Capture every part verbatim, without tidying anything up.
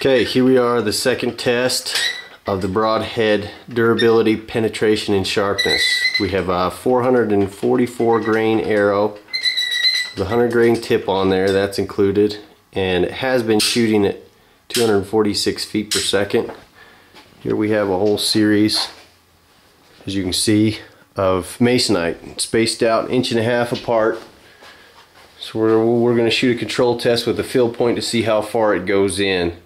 Okay, here we are, the second test of the broadhead durability, penetration, and sharpness. We have a four hundred forty-four grain arrow, the one hundred grain tip on there, that's included, and it has been shooting at two hundred forty-six feet per second. Here we have a whole series, as you can see, of masonite spaced out an inch and a half apart. So we're, we're going to shoot a control test with a fill point to see how far it goes in.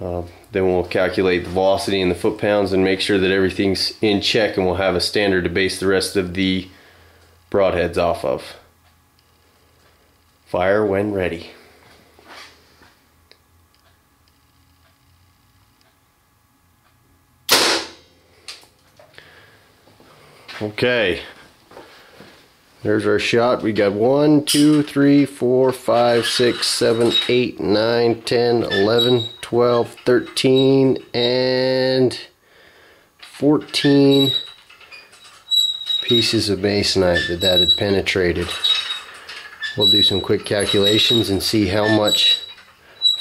Uh, then we'll calculate the velocity and the foot pounds and make sure that everything's in check, and we'll have a standard to base the rest of the broadheads off of. Fire when ready. Okay, there's our shot. We got one, two, three, four, five, six, seven, eight, nine, ten, eleven, twelve, thirteen, and fourteen pieces of masonite that that had penetrated. We'll do some quick calculations and see how much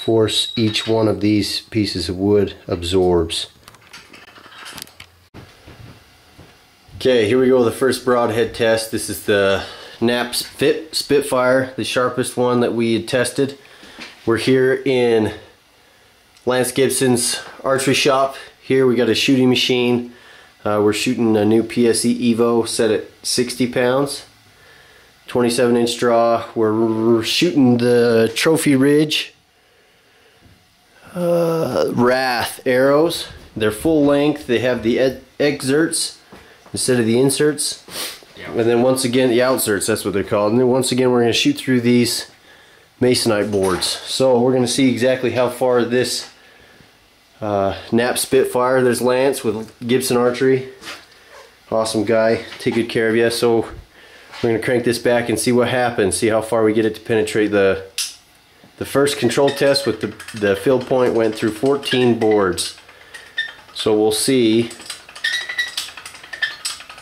force each one of these pieces of wood absorbs. Okay, here we go with the first broadhead test. This is the N A P Spitfire, the sharpest one that we had tested. We're here in Lance Gibson's archery shop. Here we got a shooting machine. Uh, we're shooting a new P S E Evo set at sixty pounds, twenty-seven inch draw. We're, we're shooting the Trophy Ridge uh, Wrath arrows. They're full length. They have the exerts instead of the inserts, yeah. And then once again the outserts, that's what they're called. And then once again we're going to shoot through these masonite boards. So we're going to see exactly how far this uh, N A P Spitfire, there's Lance with Gibson Archery, awesome guy, take good care of you. So we're going to crank this back and see what happens, see how far we get it to penetrate. The the first control test with the, the fill point went through fourteen boards, so we'll see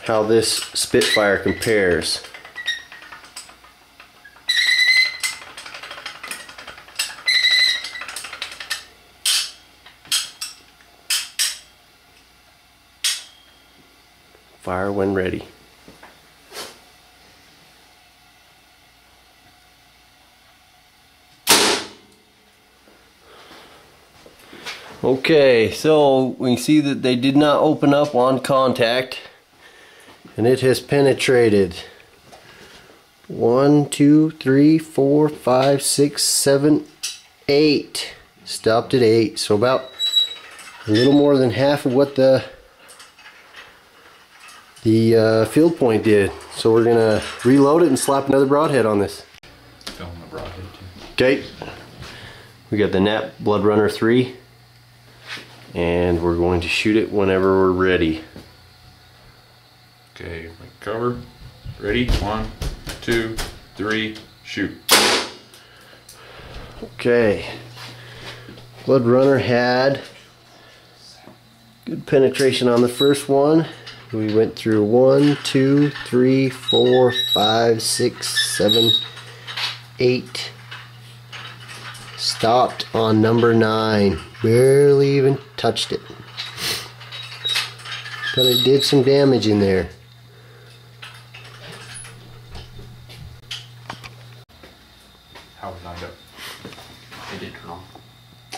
how this Spitfire compares. Fire when ready. Okay, so we see that they did not open up on contact. And it has penetrated one, two, three, four, five, six, seven, eight. Stopped at eight, so about a little more than half of what the the uh, field point did. So we're gonna reload it and slap another broadhead on this. Film the broadhead too. Okay, we got the N A P Bloodrunner three, and we're going to shoot it whenever we're ready. Okay, cover, ready, one, two, three, shoot. Okay, Bloodrunner had good penetration on the first one. We went through one, two, three, four, five, six, seven, eight. Stopped on number nine, barely even touched it. But it did some damage in there.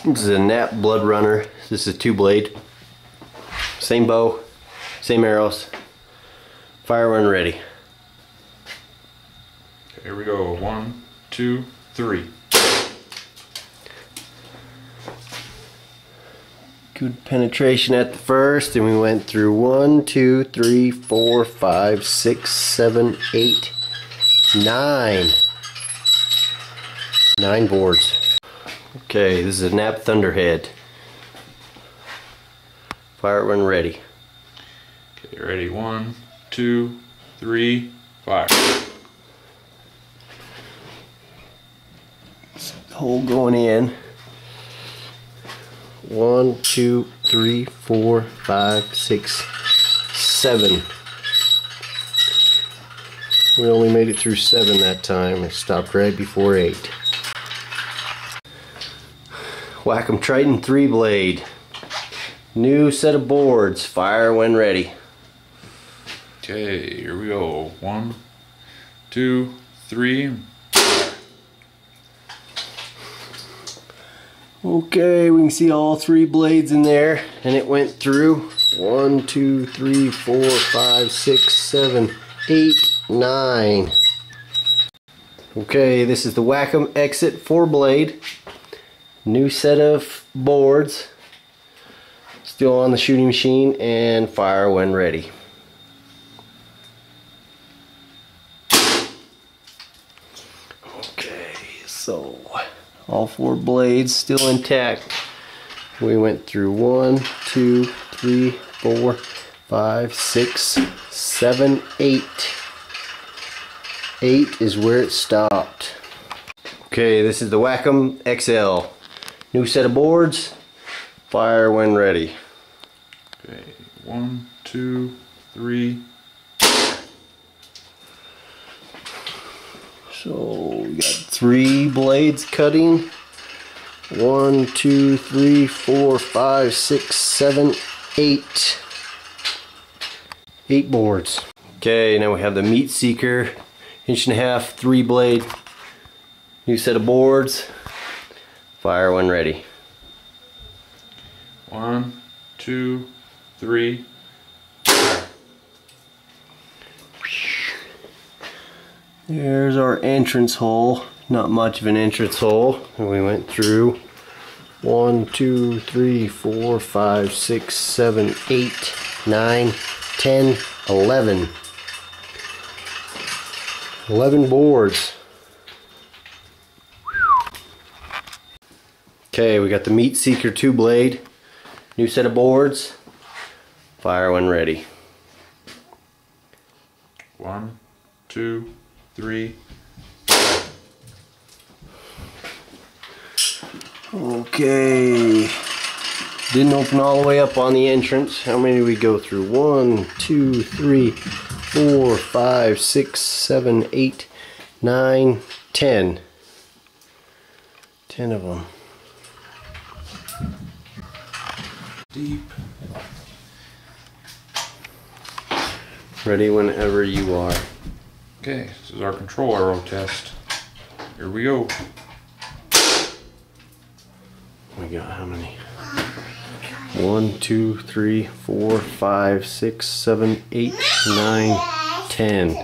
This is a N A P Bloodrunner. This is a two blade. Same bow, same arrows. Fire when ready. Here we go. One, two, three. Good penetration at the first, and we went through one, two, three, four, five, six, seven, eight, nine. Nine boards. Okay, this is a N A P Thunderhead. Fire when ready. Okay, ready. One, two, three, fire. Hole going in. One, two, three, four, five, six, seven. We only made it through seven that time. It stopped right before eight. Wac'Em Triton three blade. New set of boards. Fire when ready. Okay, here we go. One, two, three. Okay, we can see all three blades in there, and it went through one, two, three, four, five, six, seven, eight, nine. Okay, this is the Wac'Em Exit four blade. New set of boards. Still on the shooting machine, and fire when ready. Okay, so all four blades still intact. We went through one, two, three, four, five, six, seven, eight. Eight is where it stopped. Okay, this is the Wac'Em X L. New set of boards. Fire when ready. Okay, one, two, three. So we got three blades cutting. One, two, three, four, five, six, seven, eight. Eight boards. Okay, now we have the Meat Seeker, inch and a half, three blade. New set of boards. Fire when ready. One, two, three. There's our entrance hole. Not much of an entrance hole. And we went through one, two, three, four, five, six, seven, eight, nine, ten, eleven. Eleven boards. Okay, we got the Meat Seeker two blade. New set of boards. Fire when ready. One, two, three. Okay. Didn't open all the way up on the entrance. How many did we go through? One, two, three, four, five, six, seven, eight, nine, ten. Ten of them. Deep. Ready whenever you are. Okay, this is our control arrow test. Here we go. We got how many? One, two, three, four, five, six, seven, eight, nine, ten.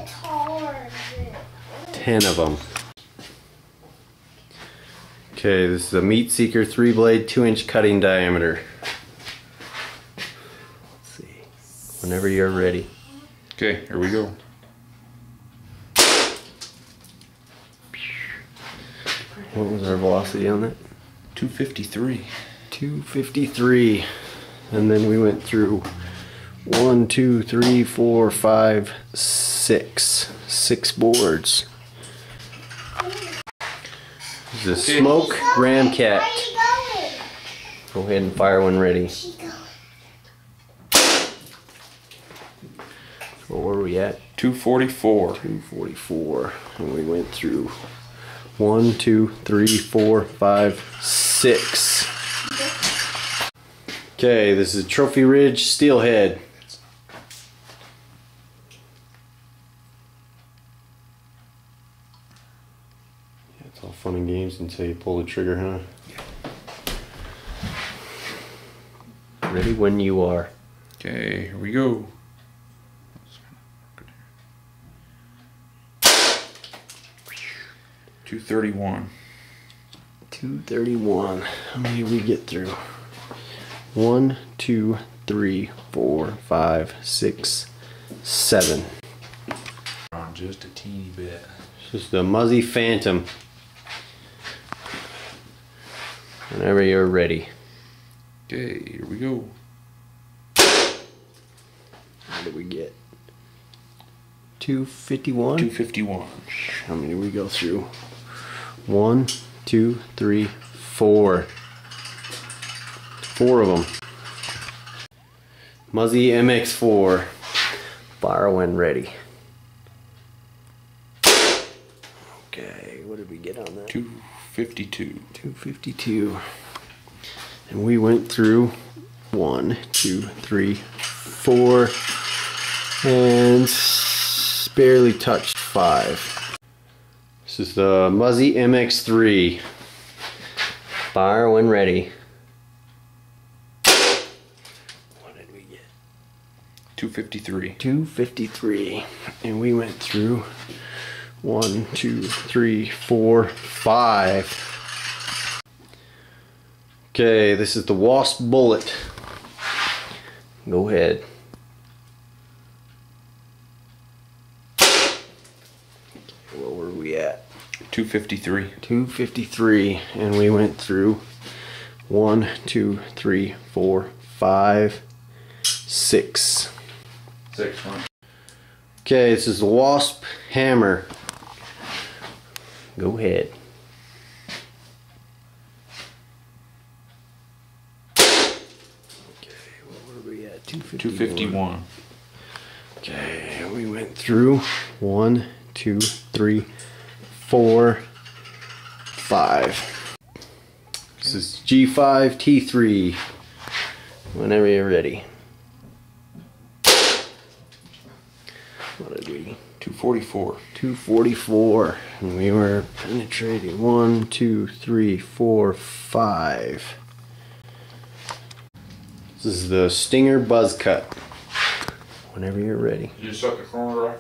Ten of them. Okay, this is a Meat Seeker three blade, two inch cutting diameter. Whenever you're ready. Okay, here we go. What was our velocity on that? two fifty-three. two fifty-three. And then we went through one, two, three, four, five, six. Six boards. This is a Smoke Ramcat. Go ahead and fire when ready. What were we at? two forty-four. two forty-four. And we went through one, two, three, four, five, six. Okay, this is a Trophy Ridge Steelhead. Yeah, it's all fun and games until you pull the trigger, huh? Yeah. Ready when you are. Okay, here we go. two thirty-one. two thirty-one. How many did we get through? One, two, three, four, five, six, seven. Just a teeny bit. This is the Muzzy Phantom. Whenever you're ready. Okay, here we go. What did we get? two fifty-one? two fifty-one. How many did we go through? One, two, three, four. Four of them. Muzzy M X four. Fire when ready. Okay, what did we get on that? two fifty-two. two fifty-two. And we went through one, two, three, four, and barely touched five. This is the Muzzy M X three. Fire when ready. What did we get? two fifty-three. two fifty-three. And we went through one, two, three, four, five. Okay, this is the Wasp Bullet. Go ahead. Where were we at? two fifty-three. two fifty-three, and we went through one, two, three, four, five, six. Six, huh? Okay, this is the Wasp Hammer. Go ahead. Okay, what were we at? two fifty-one. Okay, we went through one, two, three, four, five. This is G five T three. Whenever you're ready. What did we? two forty-four. two forty-four. And we were penetrating one, two, three, four, five. This is the Stinger Buzz Cut. Whenever you're ready. You suck the corner right?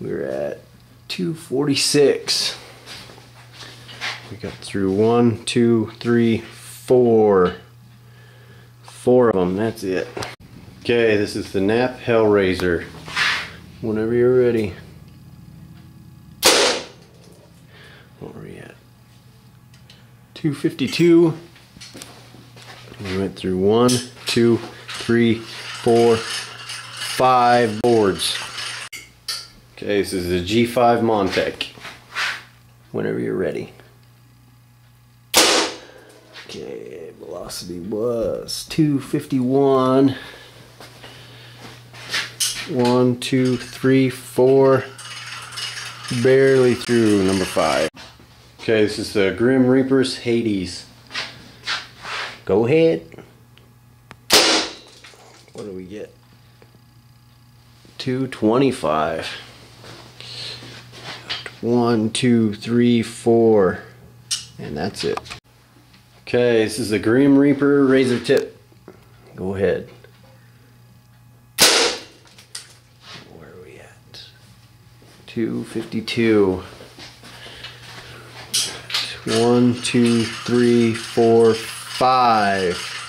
We're at two forty-six. We got through one, two, three, four. Four of them, that's it. Okay, this is the N A P Hellrazor. Whenever you're ready. What were we at? two fifty-two. We went through one, two, three, four, five boards. Okay, this is the G five Montec. Whenever you're ready. Okay, velocity was two fifty-one. One, two, three, four. Barely through number five. Okay, this is the Grim Reaper's Hades. Go ahead. What do we get? two twenty-five. One, two, three, four, and that's it. Okay, this is the Grim Reaper Razor Tip. Go ahead. Where are we at? two fifty-two. One, two, three, four, five.